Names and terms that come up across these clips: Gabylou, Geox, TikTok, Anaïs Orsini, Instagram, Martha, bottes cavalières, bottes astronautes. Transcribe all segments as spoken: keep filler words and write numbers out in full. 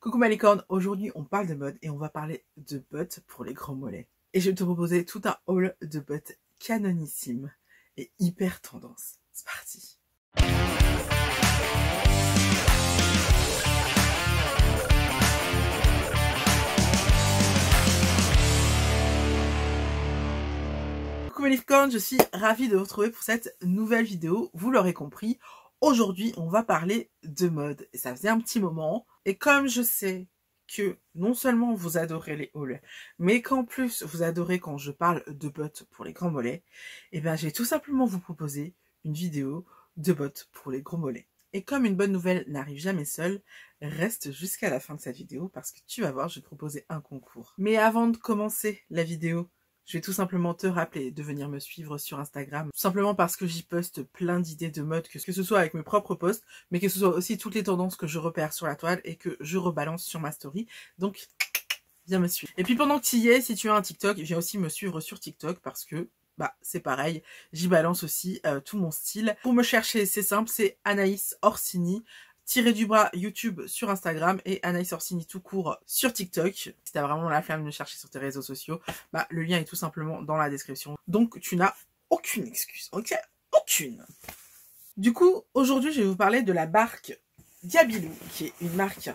Coucou ma licorne, aujourd'hui on parle de mode et on va parler de bottes pour les grands mollets. Et je vais te proposer tout un haul de bottes canonissime et hyper tendance. C'est parti. Coucou mes licornes, je suis ravie de vous retrouver pour cette nouvelle vidéo, vous l'aurez compris. Aujourd'hui, on va parler de mode. Et ça faisait un petit moment. Et comme je sais que non seulement vous adorez les hauls, mais qu'en plus vous adorez quand je parle de bottes pour les grands mollets, et bien j'ai tout simplement vous proposer une vidéo de bottes pour les grands mollets. Et comme une bonne nouvelle n'arrive jamais seule, reste jusqu'à la fin de cette vidéo parce que tu vas voir, je vais te proposer un concours. Mais avant de commencer la vidéo, je vais tout simplement te rappeler de venir me suivre sur Instagram, tout simplement parce que j'y poste plein d'idées de mode, que ce soit avec mes propres posts, mais que ce soit aussi toutes les tendances que je repère sur la toile et que je rebalance sur ma story. Donc, viens me suivre. Et puis pendant que tu y es, si tu as un TikTok, viens aussi me suivre sur TikTok parce que, bah, c'est pareil, j'y balance aussi euh, tout mon style. Pour me chercher, c'est simple, c'est Anaïs Orsini. Tiré du bras YouTube sur Instagram et Anaïs Orsini tout court sur TikTok. Si t'as vraiment la flemme de me chercher sur tes réseaux sociaux, bah le lien est tout simplement dans la description. Donc tu n'as aucune excuse, ok? Aucune. Du coup, aujourd'hui je vais vous parler de la marque Gabylou, qui est une marque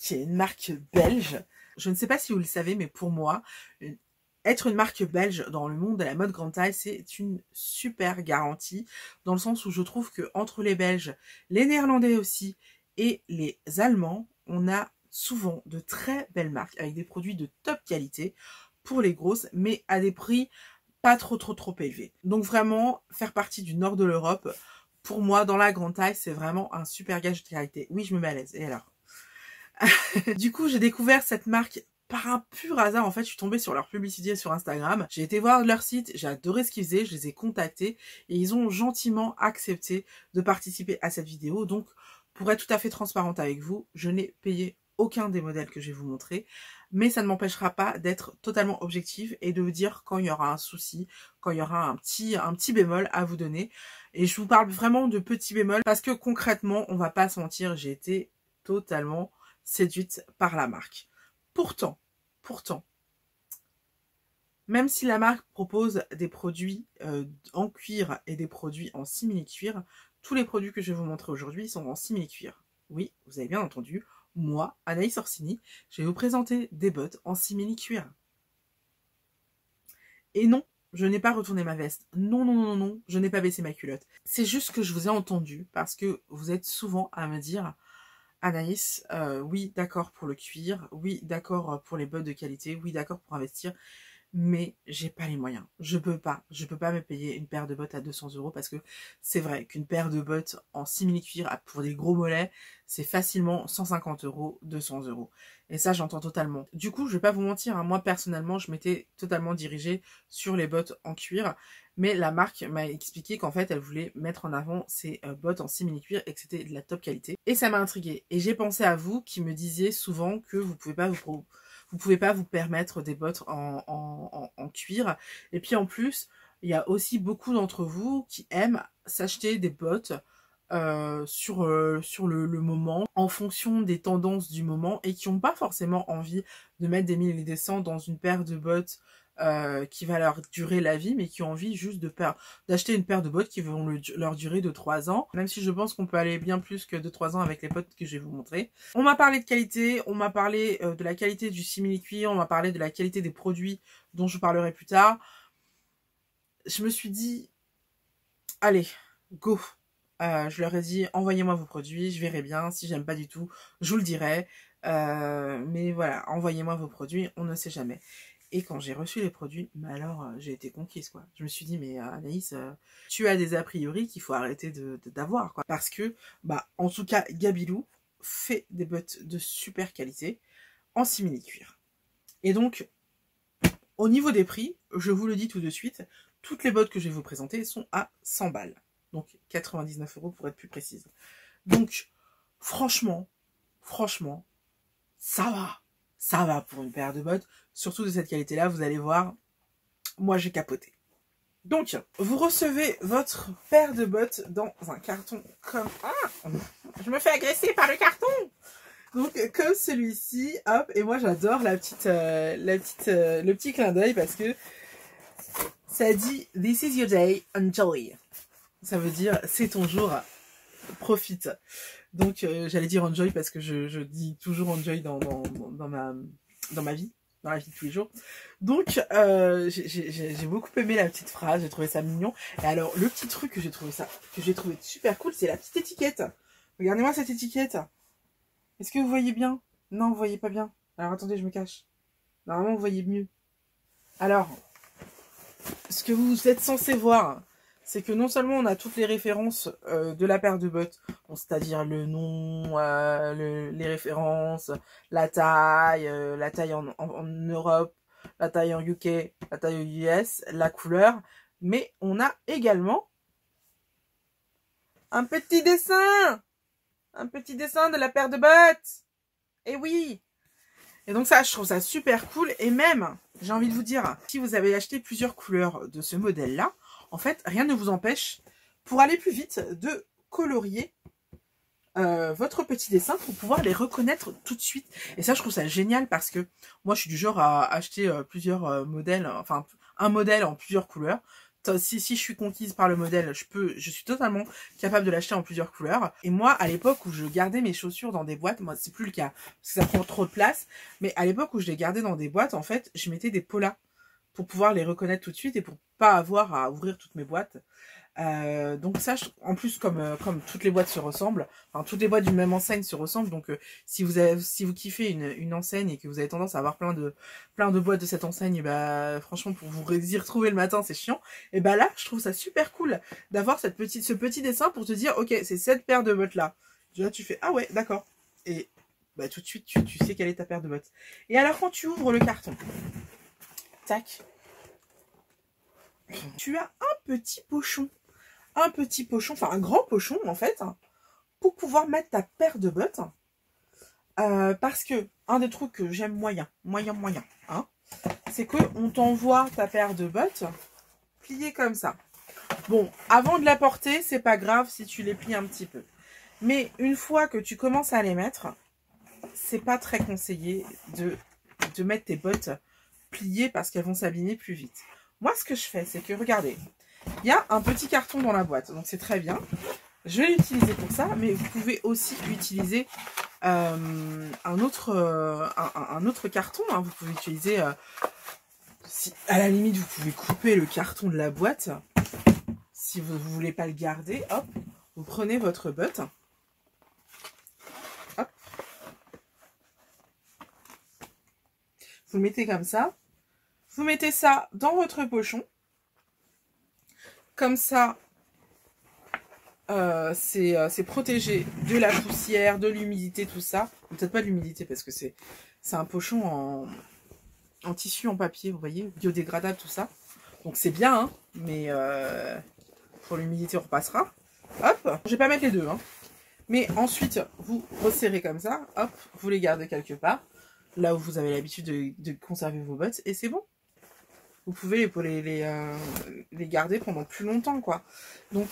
qui est une marque belge. Je ne sais pas si vous le savez, mais pour moi, une... être une marque belge dans le monde de la mode grande taille, c'est une super garantie, dans le sens où je trouve que entre les Belges, les Néerlandais aussi et les Allemands, on a souvent de très belles marques avec des produits de top qualité pour les grosses, mais à des prix pas trop trop trop élevés. Donc vraiment, faire partie du nord de l'Europe, pour moi, dans la grande taille, c'est vraiment un super gage de qualité. Oui, je me mets à l'aise. Et alors du coup, j'ai découvert cette marque par un pur hasard. En fait, je suis tombée sur leur publicité sur Instagram. J'ai été voir leur site, j'ai adoré ce qu'ils faisaient, je les ai contactés et ils ont gentiment accepté de participer à cette vidéo. Donc, pour être tout à fait transparente avec vous, je n'ai payé aucun des modèles que je vais vous montrer, mais ça ne m'empêchera pas d'être totalement objective et de vous dire quand il y aura un souci, quand il y aura un petit, un petit bémol à vous donner. Et je vous parle vraiment de petits bémols parce que concrètement, on va pas se mentir, j'ai été totalement séduite par la marque. Pourtant, Pourtant, même si la marque propose des produits euh, en cuir et des produits en simili-cuir, tous les produits que je vais vous montrer aujourd'hui sont en simili-cuir. Oui, vous avez bien entendu, moi, Anaïs Orsini, je vais vous présenter des bottes en simili-cuir. Et non, je n'ai pas retourné ma veste. Non, non, non, non, je n'ai pas baissé ma culotte. C'est juste que je vous ai entendu parce que vous êtes souvent à me dire... Anaïs, euh, oui, d'accord pour le cuir, oui, d'accord pour les bottes de qualité, oui, d'accord pour investir, mais j'ai pas les moyens. Je peux pas, je peux pas me payer une paire de bottes à deux cents euros parce que c'est vrai qu'une paire de bottes en simili-cuir pour des gros mollets, c'est facilement cent cinquante euros, deux cents euros. Et ça, j'entends totalement. Du coup, je vais pas vous mentir, hein, moi, personnellement, je m'étais totalement dirigée sur les bottes en cuir, mais la marque m'a expliqué qu'en fait, elle voulait mettre en avant ses euh, bottes en simili-cuir et que c'était de la top qualité. Et ça m'a intriguée. Et j'ai pensé à vous qui me disiez souvent que vous pouvez pas vous, vous, pouvez pas vous permettre des bottes en, en, en, en cuir. Et puis, en plus, il y a aussi beaucoup d'entre vous qui aiment s'acheter des bottes Euh, sur, euh, sur le, le moment, en fonction des tendances du moment, et qui n'ont pas forcément envie de mettre des mille et des cents dans une paire de bottes euh, qui va leur durer la vie, mais qui ont envie juste de d'acheter une paire de bottes qui vont le, leur durer de trois ans, même si je pense qu'on peut aller bien plus que de trois ans avec les bottes que je vais vous montrer. On m'a parlé de qualité, on m'a parlé euh, de la qualité du simili-cuir, on m'a parlé de la qualité des produits dont je parlerai plus tard. Je me suis dit, allez, go. Euh, je leur ai dit, envoyez-moi vos produits, je verrai bien, si j'aime pas du tout, je vous le dirai. Euh, mais voilà, envoyez-moi vos produits, on ne sait jamais. Et quand j'ai reçu les produits, bah alors euh, j'ai été conquise, quoi. Je me suis dit, mais euh, Anaïs, euh, tu as des a priori qu'il faut arrêter de, de, d'avoir, quoi. Parce que, bah, en tout cas, Gabylou fait des bottes de super qualité en simili-cuir. Et donc, au niveau des prix, je vous le dis tout de suite, toutes les bottes que je vais vous présenter sont à cent balles. Donc quatre-vingt-dix-neuf euros pour être plus précise. Donc franchement, franchement, ça va. Ça va pour une paire de bottes. Surtout de cette qualité-là, vous allez voir, moi j'ai capoté. Donc, vous recevez votre paire de bottes dans un carton comme... Ah, je me fais agresser par le carton. Donc comme celui-ci, hop, et moi j'adore la petite, euh, la petite, euh, le petit clin d'œil parce que ça dit « This is your day, enjoy ». Ça veut dire « C'est ton jour, profite ». Donc euh, j'allais dire « enjoy » parce que je, je dis toujours « enjoy » dans, dans, dans, ma, dans ma vie, dans la vie de tous les jours. Donc euh, j'ai j'ai, j'ai beaucoup aimé la petite phrase, j'ai trouvé ça mignon. Et alors le petit truc que j'ai trouvé ça, que j'ai trouvé super cool, c'est la petite étiquette. Regardez-moi cette étiquette. Est-ce que vous voyez bien? Non, vous voyez pas bien. Alors attendez, je me cache. Normalement, vous voyez mieux. Alors, ce que vous êtes censé voir, c'est que non seulement on a toutes les références euh, de la paire de bottes, bon, c'est-à-dire le nom, euh, le, les références, la taille, euh, la taille en, en, en Europe, la taille en U K, la taille aux U S, la couleur, mais on a également un petit dessin! Un petit dessin de la paire de bottes. Et oui. Et donc ça, je trouve ça super cool. Et même, j'ai envie de vous dire, si vous avez acheté plusieurs couleurs de ce modèle-là, en fait, rien ne vous empêche, pour aller plus vite, de colorier euh, votre petit dessin pour pouvoir les reconnaître tout de suite. Et ça, je trouve ça génial parce que moi, je suis du genre à acheter euh, plusieurs euh, modèles, enfin, un modèle en plusieurs couleurs. Si, si je suis conquise par le modèle, je peux, je suis totalement capable de l'acheter en plusieurs couleurs. Et moi, à l'époque où je gardais mes chaussures dans des boîtes, moi c'est plus le cas, parce que ça prend trop de place, mais à l'époque où je les gardais dans des boîtes, en fait, je mettais des polas pour pouvoir les reconnaître tout de suite et pour pas avoir à ouvrir toutes mes boîtes. Euh, donc ça, je, en plus, comme, euh, comme toutes les boîtes se ressemblent, enfin toutes les boîtes d'une même enseigne se ressemblent, donc euh, si, vous avez, si vous kiffez une, une enseigne et que vous avez tendance à avoir plein de, plein de boîtes de cette enseigne, et bah, franchement, pour vous y retrouver le matin, c'est chiant. Et bah là, je trouve ça super cool d'avoir cette petite, ce petit dessin pour te dire, ok, c'est cette paire de bottes-là. Là, tu fais, ah ouais, d'accord. Et bah, tout de suite, tu, tu sais quelle est ta paire de bottes. Et alors, quand tu ouvres le carton, tac, tu as un petit pochon, un petit pochon, enfin un grand pochon en fait, pour pouvoir mettre ta paire de bottes, euh, parce que un des trucs que j'aime moyen, moyen, moyen, hein, c'est qu'on t'envoie ta paire de bottes pliée comme ça. Bon, avant de la porter, c'est pas grave si tu les plies un petit peu, mais une fois que tu commences à les mettre, c'est pas très conseillé de, de mettre tes bottes pliées parce qu'elles vont s'abîmer plus vite. Moi, ce que je fais, c'est que, regardez, il y a un petit carton dans la boîte, donc c'est très bien. Je vais l'utiliser pour ça, mais vous pouvez aussi utiliser euh, un, autre, euh, un, un autre carton. Hein. Vous pouvez utiliser, euh, si, à la limite, vous pouvez couper le carton de la boîte. Si vous ne voulez pas le garder, hop, vous prenez votre botte. Hop. Vous le mettez comme ça. Vous mettez ça dans votre pochon. Comme ça, euh, c'est euh, protégé de la poussière, de l'humidité, tout ça. Peut-être pas de l'humidité parce que c'est un pochon en, en tissu, en papier, vous voyez, biodégradable, tout ça. Donc c'est bien, hein, mais euh, pour l'humidité, on repassera. Hop, je vais pas mettre les deux. Hein. Mais ensuite, vous resserrez comme ça. Hop, vous les gardez quelque part. Là où vous avez l'habitude de, de conserver vos bottes. Et c'est bon. Vous pouvez les, les, les, euh, les garder pendant plus longtemps, quoi. Donc,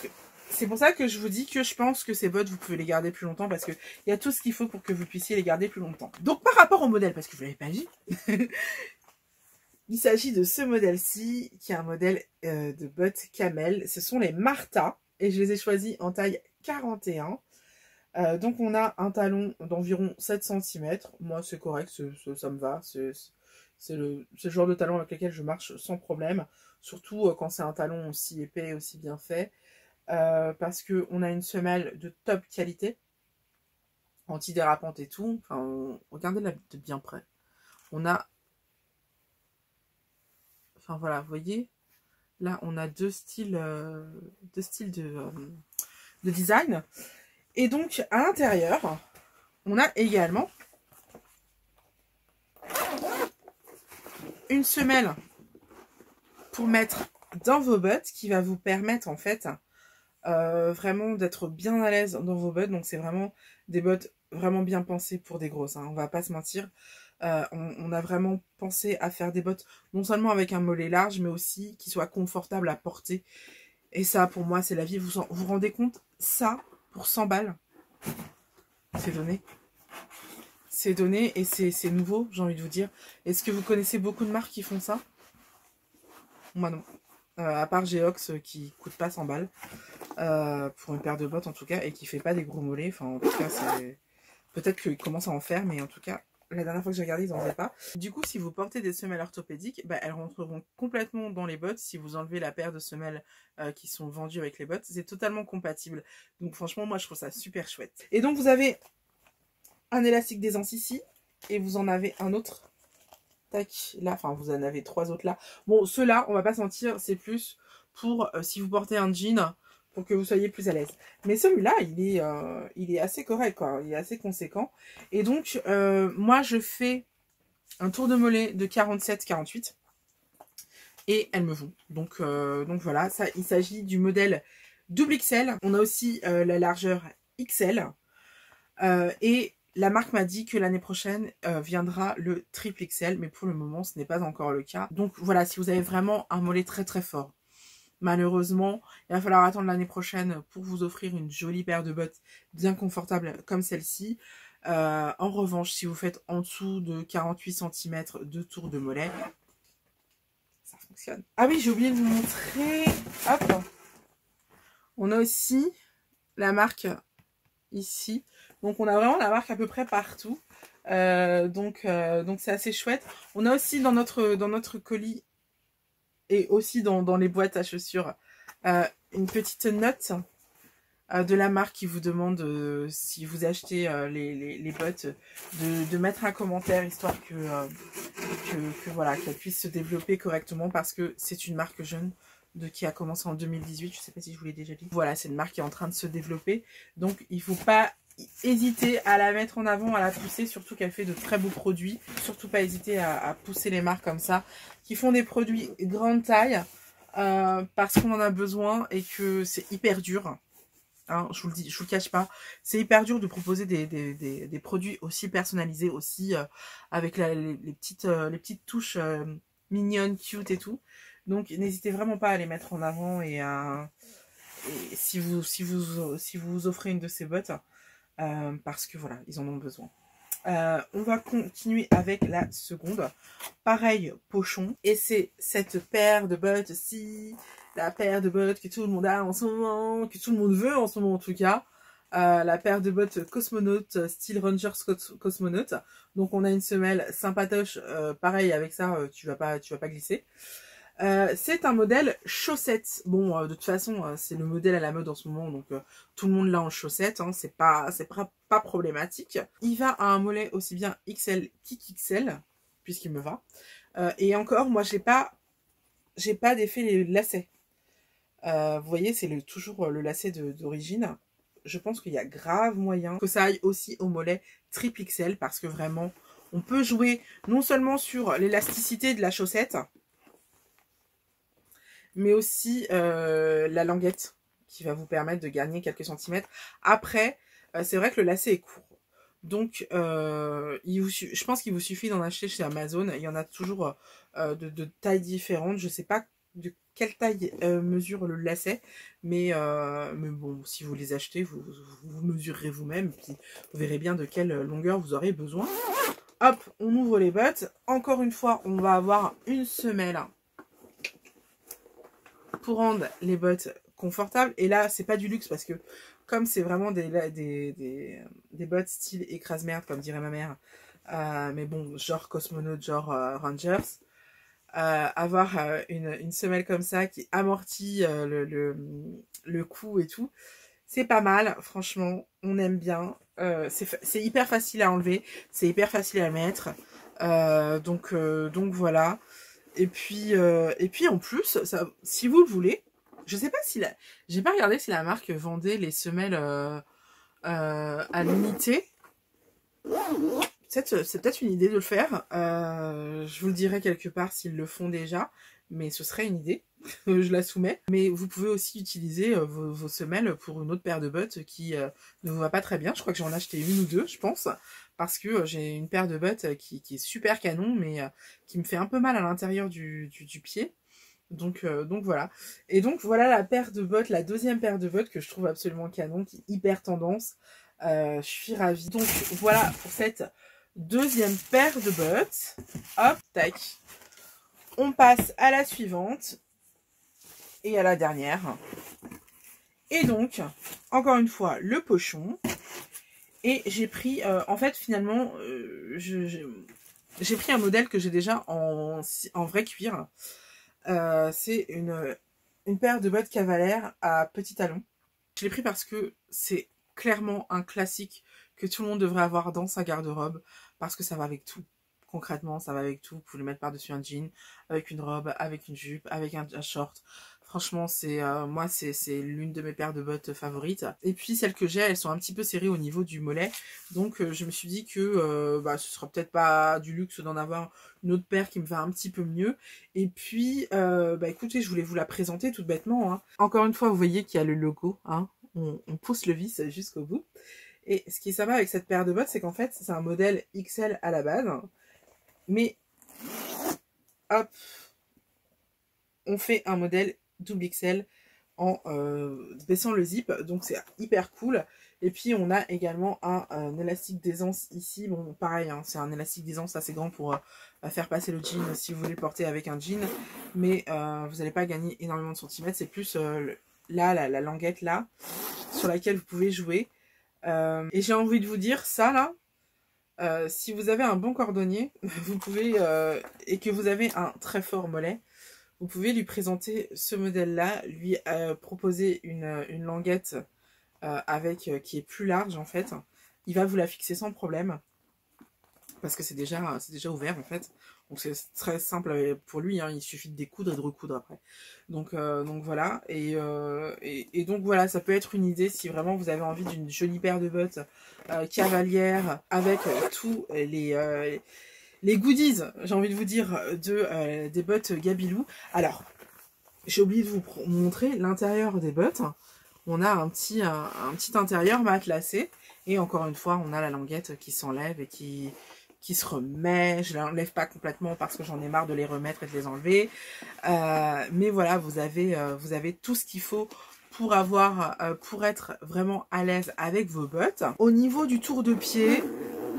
c'est pour ça que je vous dis que je pense que ces bottes, vous pouvez les garder plus longtemps parce qu'il y a tout ce qu'il faut pour que vous puissiez les garder plus longtemps. Donc, par rapport au modèle, parce que vous ne l'avez pas vu, il s'agit de ce modèle-ci, qui est un modèle euh, de bottes camel. Ce sont les Martha, et je les ai choisis en taille quarante et un. Euh, donc, on a un talon d'environ sept centimètres. Moi, c'est correct, ce, ce, ça me va, c'est... C'est le, le genre de talon avec lequel je marche sans problème, surtout euh, quand c'est un talon aussi épais, aussi bien fait, euh, parce qu'on a une semelle de top qualité, antidérapante et tout. Enfin, on, regardez-la de bien près. On a... Enfin voilà, vous voyez, là on a deux styles, euh, deux styles de, euh, de design. Et donc à l'intérieur, on a également... une semelle pour mettre dans vos bottes qui va vous permettre en fait euh, vraiment d'être bien à l'aise dans vos bottes. Donc c'est vraiment des bottes vraiment bien pensées pour des grosses, hein, on va pas se mentir. Euh, on, on a vraiment pensé à faire des bottes non seulement avec un mollet large mais aussi qui soit confortable à porter. Et ça pour moi c'est la vie, vous en, vous rendez compte, ça pour cent balles, c'est donné. c'est donné et c'est nouveau, j'ai envie de vous dire. Est-ce que vous connaissez beaucoup de marques qui font ça? Moi non. Euh, à part Geox euh, qui coûte pas cent balles euh, pour une paire de bottes en tout cas, et qui fait pas des gros mollets. Enfin, en tout cas, c'est peut-être qu'ils commencent à en faire, mais en tout cas, la dernière fois que j'ai regardé, ils n'en faisaient pas. Du coup, si vous portez des semelles orthopédiques, bah, elles rentreront complètement dans les bottes. Si vous enlevez la paire de semelles euh, qui sont vendues avec les bottes, c'est totalement compatible. Donc franchement, moi, je trouve ça super chouette. Et donc, vous avez un élastique d'aisance ici, et vous en avez un autre. Tac, là, enfin vous en avez trois autres là. Bon, ceux-là, on va pas sentir, c'est plus pour euh, si vous portez un jean, pour que vous soyez plus à l'aise. Mais celui-là, il est euh, il est assez correct, quoi. Il est assez conséquent. Et donc, euh, moi, je fais un tour de mollet de quarante-sept quarante-huit. Et elle me vont. Donc, euh, donc voilà, ça, il s'agit du modèle double X L. On a aussi euh, la largeur X L. Euh, et... La marque m'a dit que l'année prochaine euh, viendra le triple X L, mais pour le moment, ce n'est pas encore le cas. Donc voilà, si vous avez vraiment un mollet très très fort, malheureusement, il va falloir attendre l'année prochaine pour vous offrir une jolie paire de bottes bien confortable comme celle-ci. Euh, en revanche, si vous faites en dessous de quarante-huit centimètres de tour de mollet, ça fonctionne. Ah oui, j'ai oublié de vous montrer. Hop. On a aussi la marque ici. Donc on a vraiment la marque à peu près partout, euh, donc euh, donc c'est assez chouette. On a aussi dans notre, dans notre colis et aussi dans, dans les boîtes à chaussures euh, une petite note euh, de la marque qui vous demande euh, si vous achetez euh, les, les, les bottes de, de mettre un commentaire histoire que, euh, que, que voilà, qu'elle puisse se développer correctement parce que c'est une marque jeune. De qui a commencé en deux mille dix-huit, je ne sais pas si je vous l'ai déjà dit. Voilà, c'est une marque qui est en train de se développer. Donc, il ne faut pas hésiter à la mettre en avant, à la pousser, surtout qu'elle fait de très beaux produits. Surtout pas hésiter à, à pousser les marques comme ça, qui font des produits grande taille, euh, parce qu'on en a besoin et que c'est hyper dur. Hein, je vous le dis, je vous le cache pas. C'est hyper dur de proposer des, des, des, des produits aussi personnalisés, aussi euh, avec la, les, les, petites, euh, les petites touches euh, mignonnes, cute et tout. Donc n'hésitez vraiment pas à les mettre en avant et, à, et si, vous, si, vous, si vous offrez une de ces bottes, euh, parce que voilà, ils en ont besoin. Euh, on va continuer avec la seconde. Pareil, pochon. Et c'est cette paire de bottes-ci, la paire de bottes que tout le monde a en ce moment, que tout le monde veut en ce moment en tout cas. Euh, la paire de bottes cosmonautes, style Rangers cosmonautes. Donc on a une semelle sympatoche, euh, pareil avec ça, euh, tu vas pas, tu vas pas glisser. Euh, c'est un modèle chaussette. Bon, euh, de toute façon, euh, c'est le modèle à la mode en ce moment, donc euh, tout le monde l'a en chaussette, hein, c'est pas, c'est pas, pas problématique. Il va à un mollet aussi bien X L qu'X L, puisqu'il me va. Euh, et encore, moi, j'ai pas, j'ai pas défait les lacets. Euh, vous voyez, c'est le, toujours le lacet d'origine. Je pense qu'il y a grave moyen que ça aille aussi au mollet triple X L, parce que vraiment, on peut jouer non seulement sur l'élasticité de la chaussette, mais aussi euh, la languette qui va vous permettre de gagner quelques centimètres. Après, euh, c'est vrai que le lacet est court. Donc, euh, il vous je pense qu'il vous suffit d'en acheter chez Amazon. Il y en a toujours euh, de, de tailles différentes. Je ne sais pas de quelle taille euh, mesure le lacet. Mais, euh, mais bon, si vous les achetez, vous, vous, vous mesurerez vous-même. Puis vous verrez bien de quelle longueur vous aurez besoin. Hop, on ouvre les bottes. Encore une fois, on va avoir une semelle pour rendre les bottes confortables. Et là, c'est pas du luxe parce que comme c'est vraiment des, des, des, des bottes style écrase-merde, comme dirait ma mère, euh, mais bon, genre cosmonaute, genre euh, Rangers, euh, avoir euh, une, une semelle comme ça qui amortit euh, le, le, le cou et tout, c'est pas mal, franchement, on aime bien. Euh, c'est hyper facile à enlever, c'est hyper facile à mettre. Euh, donc, euh, donc voilà. Et puis, euh, et puis en plus, ça, si vous le voulez, je sais pas si la... J'ai pas regardé si la marque vendait les semelles euh, euh, à l'unité. C'est peut-être une idée de le faire. Euh, je vous le dirai quelque part s'ils le font déjà. Mais ce serait une idée. Je la soumets. Mais vous pouvez aussi utiliser vos, vos semelles pour une autre paire de bottes qui euh, ne vous va pas très bien. Je crois que j'en ai acheté une ou deux, je pense. Parce que j'ai une paire de bottes qui, qui est super canon, mais euh, qui me fait un peu mal à l'intérieur du, du, du pied. Donc, euh, donc voilà. Et donc voilà la paire de bottes, la deuxième paire de bottes que je trouve absolument canon, qui est hyper tendance. Euh, je suis ravie. Donc voilà pour cette Deuxième paire de bottes. Hop, tac. On passe à la suivante. Et à la dernière. Et donc, encore une fois, le pochon. Et j'ai pris, euh, en fait, finalement, euh, j'ai pris un modèle que j'ai déjà en, en vrai cuir. Euh, c'est une, une paire de bottes cavalières à petits talons. Je l'ai pris parce que c'est clairement un classique que tout le monde devrait avoir dans sa garde-robe. Parce que ça va avec tout. Concrètement, ça va avec tout. Vous pouvez le mettre par-dessus un jean, avec une robe, avec une jupe, avec un, un short. Franchement, c'est euh, moi, c'est l'une de mes paires de bottes favorites. Et puis, celles que j'ai, elles sont un petit peu serrées au niveau du mollet. Donc, euh, je me suis dit que euh, bah, ce ne sera peut-être pas du luxe d'en avoir une autre paire qui me va un petit peu mieux. Et puis, euh, bah, écoutez, je voulais vous la présenter tout bêtement. Hein. Encore une fois, vous voyez qu'il y a le logo. Hein. On, on pousse le vis jusqu'au bout. Et ce qui est sympa avec cette paire de bottes, c'est qu'en fait, c'est un modèle X L à la base. Mais, hop, on fait un modèle double X L en euh, baissant le zip, donc c'est hyper cool. Et puis on a également un, un élastique d'aisance ici. Bon, pareil, hein, c'est un élastique d'aisance assez grand pour euh, faire passer le jean si vous voulez porter avec un jean, mais euh, vous n'allez pas gagner énormément de centimètres. C'est plus euh, là la, la languette là sur laquelle vous pouvez jouer. Euh, et j'ai envie de vous dire ça là. Euh, si vous avez un bon cordonnier, vous pouvez euh, et que vous avez un très fort mollet. Vous pouvez lui présenter ce modèle-là, lui euh, proposer une, une languette euh, avec, euh, qui est plus large en fait. Il va vous la fixer sans problème, parce que c'est déjà, c'est déjà ouvert en fait. Donc c'est très simple pour lui, hein. Il suffit de découdre et de recoudre après. Donc, euh, donc voilà, et, euh, et, et donc voilà, ça peut être une idée si vraiment vous avez envie d'une jolie paire de bottes euh, cavalières avec euh, tous les... Euh, les goodies, j'ai envie de vous dire, de, euh, des bottes Gabylou. Alors, j'ai oublié de vous montrer l'intérieur des bottes. On a un petit, un, un petit intérieur matelassé. Et encore une fois, on a la languette qui s'enlève et qui, qui se remet. Je ne l'enlève pas complètement parce que j'en ai marre de les remettre et de les enlever. Euh, mais voilà, vous avez, euh, vous avez tout ce qu'il faut pour, avoir, euh, pour être vraiment à l'aise avec vos bottes. Au niveau du tour de pied...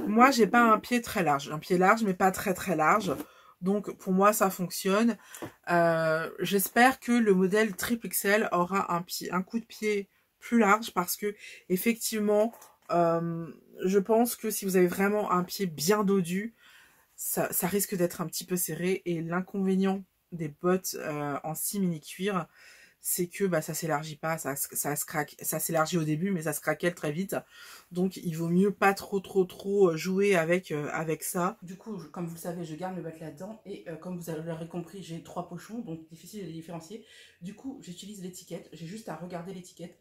Moi, j'ai pas un pied très large. Un pied large, mais pas très très large. Donc, pour moi, ça fonctionne. Euh, J'espère que le modèle triple X L aura un, pied, un coup de pied plus large. Parce que, effectivement, euh, je pense que si vous avez vraiment un pied bien dodu, ça, ça risque d'être un petit peu serré. Et l'inconvénient des bottes euh, en scie mini-cuir, c'est que bah, ça s'élargit pas, ça, ça se craque, ça s'élargit au début, mais ça se craquelle très vite. Donc il vaut mieux pas trop trop trop jouer avec, euh, avec ça. Du coup, je, comme vous le savez, je garde mes bottes là-dedans. Et euh, comme vous l'aurez compris, j'ai trois pochons, donc difficile de les différencier. Du coup, j'utilise l'étiquette, j'ai juste à regarder l'étiquette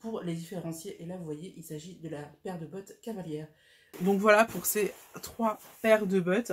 pour les différencier. Et là, vous voyez, il s'agit de la paire de bottes cavalières. Donc voilà pour ces trois paires de bottes.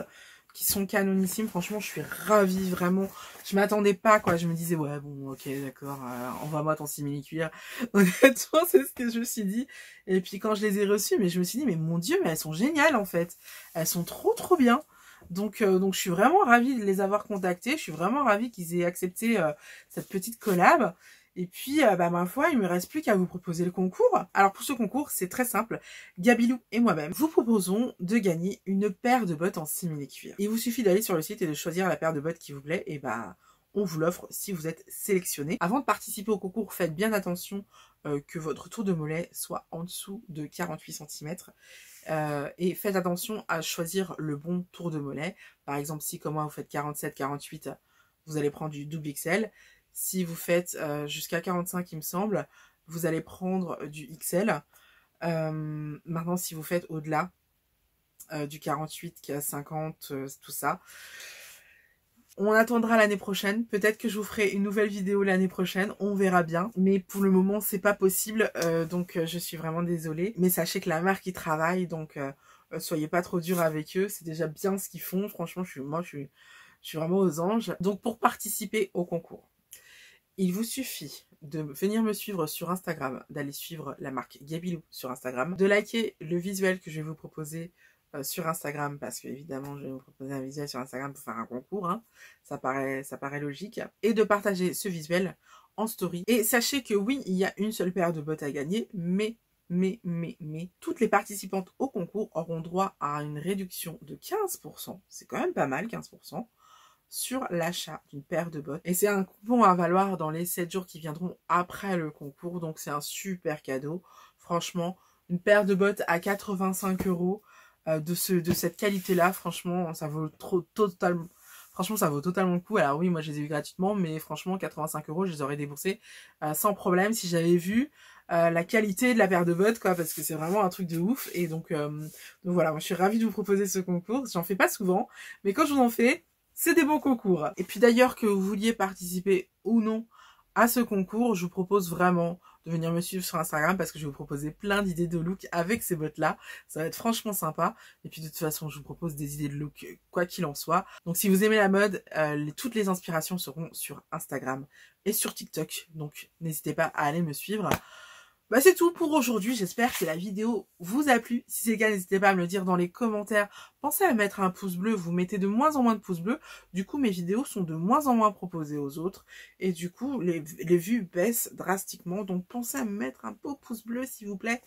Qui sont canonissimes, franchement je suis ravie, vraiment, je m'attendais pas quoi, je me disais ouais bon ok d'accord, euh, envoie-moi ton simili cuir, honnêtement c'est ce que je me suis dit, et puis quand je les ai reçues, mais je me suis dit mais mon dieu mais elles sont géniales en fait, elles sont trop trop bien, donc, euh, donc je suis vraiment ravie de les avoir contactées, je suis vraiment ravie qu'ils aient accepté euh, cette petite collab. Et puis, euh, bah, ma foi, il ne me reste plus qu'à vous proposer le concours. Alors, pour ce concours, c'est très simple. Gabylou et moi-même vous proposons de gagner une paire de bottes en simili-cuir. Il vous suffit d'aller sur le site et de choisir la paire de bottes qui vous plaît. Et bah, on vous l'offre si vous êtes sélectionné. Avant de participer au concours, faites bien attention euh, que votre tour de mollet soit en dessous de quarante-huit centimètres. Euh, et faites attention à choisir le bon tour de mollet. Par exemple, si comme moi, vous faites quarante-sept, quarante-huit, vous allez prendre du double X L. Si vous faites euh, jusqu'à quarante-cinq, il me semble, vous allez prendre du X L. Euh, maintenant, si vous faites au-delà euh, du quarante-huit, cinquante, euh, tout ça, on attendra l'année prochaine. Peut-être que je vous ferai une nouvelle vidéo l'année prochaine, on verra bien. Mais pour le moment, c'est pas possible, euh, donc euh, je suis vraiment désolée. Mais sachez que la marque y travaille, donc euh, soyez pas trop durs avec eux. C'est déjà bien ce qu'ils font. Franchement, je suis, moi, je suis, je suis vraiment aux anges. Donc, pour participer au concours, il vous suffit de venir me suivre sur Instagram, d'aller suivre la marque Gabylou sur Instagram, de liker le visuel que je vais vous proposer euh, sur Instagram, parce qu'évidemment, je vais vous proposer un visuel sur Instagram pour faire un concours, hein. Ça paraît, ça paraît logique, et de partager ce visuel en story. Et sachez que oui, il y a une seule paire de bottes à gagner, mais mais, mais, mais, toutes les participantes au concours auront droit à une réduction de quinze pour cent, c'est quand même pas mal quinze pour cent, sur l'achat d'une paire de bottes. Et c'est un coupon à valoir dans les sept jours qui viendront après le concours, donc c'est un super cadeau. Franchement, une paire de bottes à quatre-vingt-cinq euros euh, de, ce, de cette qualité-là, franchement, ça vaut trop, totalement... Franchement, ça vaut totalement le coup. Alors oui, moi, je les ai vus gratuitement, mais franchement, quatre-vingt-cinq euros, je les aurais déboursés euh, sans problème si j'avais vu euh, la qualité de la paire de bottes, quoi, parce que c'est vraiment un truc de ouf. Et donc, euh, donc voilà, moi, je suis ravie de vous proposer ce concours. J'en fais pas souvent, mais quand je vous en fais, c'est des bons concours. Et puis d'ailleurs, que vous vouliez participer ou non à ce concours, je vous propose vraiment de venir me suivre sur Instagram parce que je vais vous proposer plein d'idées de look avec ces bottes-là. Ça va être franchement sympa. Et puis de toute façon, je vous propose des idées de look quoi qu'il en soit. Donc si vous aimez la mode, euh, les, toutes les inspirations seront sur Instagram et sur TikTok. Donc n'hésitez pas à aller me suivre. Bah c'est tout pour aujourd'hui, j'espère que la vidéo vous a plu. Si c'est le cas, n'hésitez pas à me le dire dans les commentaires. Pensez à mettre un pouce bleu, vous mettez de moins en moins de pouces bleus. Du coup, mes vidéos sont de moins en moins proposées aux autres. Et du coup, les, les vues baissent drastiquement. Donc pensez à mettre un beau pouce bleu, s'il vous plaît.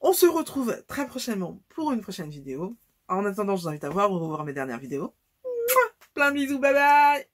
On se retrouve très prochainement pour une prochaine vidéo. En attendant, je vous invite à voir ou revoir mes dernières vidéos. Mouah, plein de bisous, bye bye.